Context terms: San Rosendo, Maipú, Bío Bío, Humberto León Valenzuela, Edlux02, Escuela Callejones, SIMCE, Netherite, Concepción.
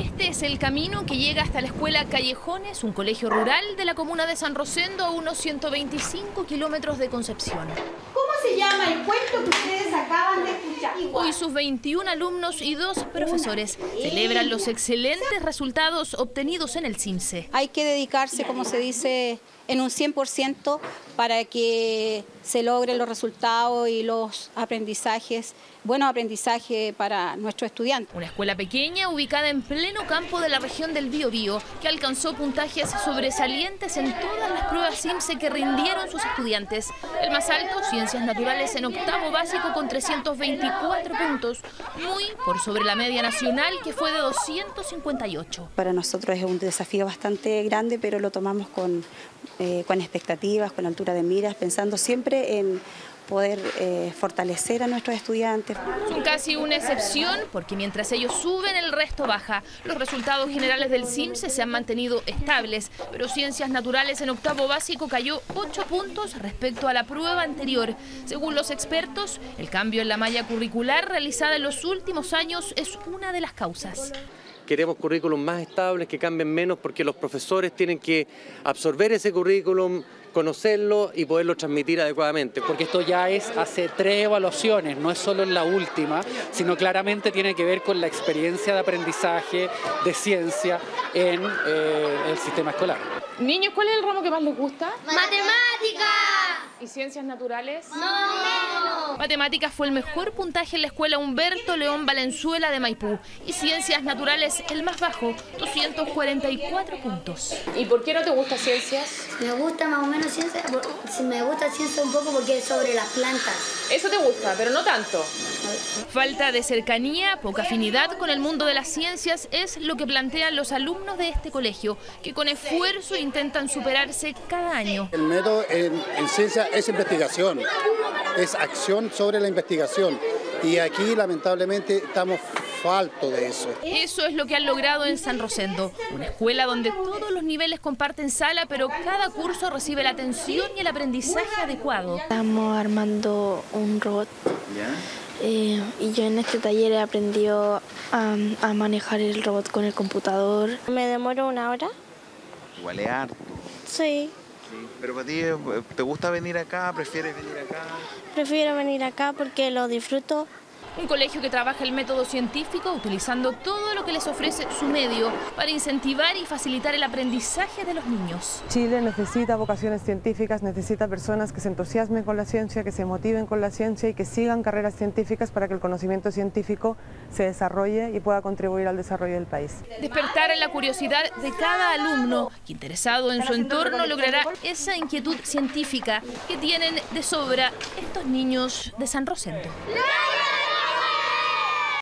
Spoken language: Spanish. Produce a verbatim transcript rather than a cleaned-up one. este es el camino que llega hasta la Escuela Callejones, un colegio rural de la comuna de San Rosendo, a unos ciento veinticinco kilómetros de Concepción. ¿Cómo se llama el cuento que ustedes acaban de escuchar? Hoy sus veintiún alumnos y dos profesores celebran los excelentes resultados obtenidos en el SIMCE. Hay que dedicarse, como se dice, en un cien por ciento para que se logren los resultados y los aprendizajes, buenos aprendizajes para nuestros estudiantes. Una escuela pequeña ubicada en pleno campo de la región del Bío Bío, que alcanzó puntajes sobresalientes en todas las pruebas SIMCE que rindieron sus estudiantes. El más alto, Ciencias Naturales en octavo básico con trescientos veinticuatro puntos, muy por sobre la media nacional que fue de doscientos cincuenta y ocho. Para nosotros es un desafío bastante grande, pero lo tomamos con... Eh, con expectativas, con altura de miras, pensando siempre en poder eh, fortalecer a nuestros estudiantes. Son casi una excepción porque mientras ellos suben, el resto baja. Los resultados generales del SIMCE se han mantenido estables, pero Ciencias Naturales en octavo básico cayó ocho puntos respecto a la prueba anterior. Según los expertos, el cambio en la malla curricular realizada en los últimos años es una de las causas. Queremos currículum más estables, que cambien menos, porque los profesores tienen que absorber ese currículum, conocerlo y poderlo transmitir adecuadamente. Porque esto ya es hace tres evaluaciones, no es solo en la última, sino claramente tiene que ver con la experiencia de aprendizaje, de ciencia en eh, el sistema escolar. Niños, ¿cuál es el ramo que más les gusta? ¡Matemáticas! ¿Y Ciencias Naturales? ¡No! Matemáticas fue el mejor puntaje en la escuela Humberto León Valenzuela de Maipú, y Ciencias Naturales el más bajo, doscientos cuarenta y cuatro puntos. ¿Y por qué no te gusta Ciencias? Me gusta más o menos Ciencias, me gusta Ciencias un poco porque es sobre las plantas. Eso te gusta, pero no tanto. Falta de cercanía, poca afinidad con el mundo de las ciencias es lo que plantean los alumnos de este colegio, que con esfuerzo intentan superarse cada año. El método en, en ciencia es investigación, es acción sobre la investigación, y aquí lamentablemente estamos falto de eso. Eso es lo que han logrado en San Rosendo, una escuela donde todos los niveles comparten sala, pero cada curso recibe la atención y el aprendizaje adecuado. Estamos armando un robot. Eh, y yo en este taller he aprendido a, a manejar el robot con el computador. Me demoro una hora. Igual es harto. Sí. Sí. Pero para ti, ¿te gusta venir acá? ¿Prefieres venir acá? Prefiero venir acá porque lo disfruto. Un colegio que trabaja el método científico utilizando todo lo que les ofrece su medio para incentivar y facilitar el aprendizaje de los niños. Chile necesita vocaciones científicas, necesita personas que se entusiasmen con la ciencia, que se motiven con la ciencia y que sigan carreras científicas para que el conocimiento científico se desarrolle y pueda contribuir al desarrollo del país. Despertar en la curiosidad de cada alumno que, interesado en su entorno, logrará esa inquietud científica que tienen de sobra estos niños de San Rosendo.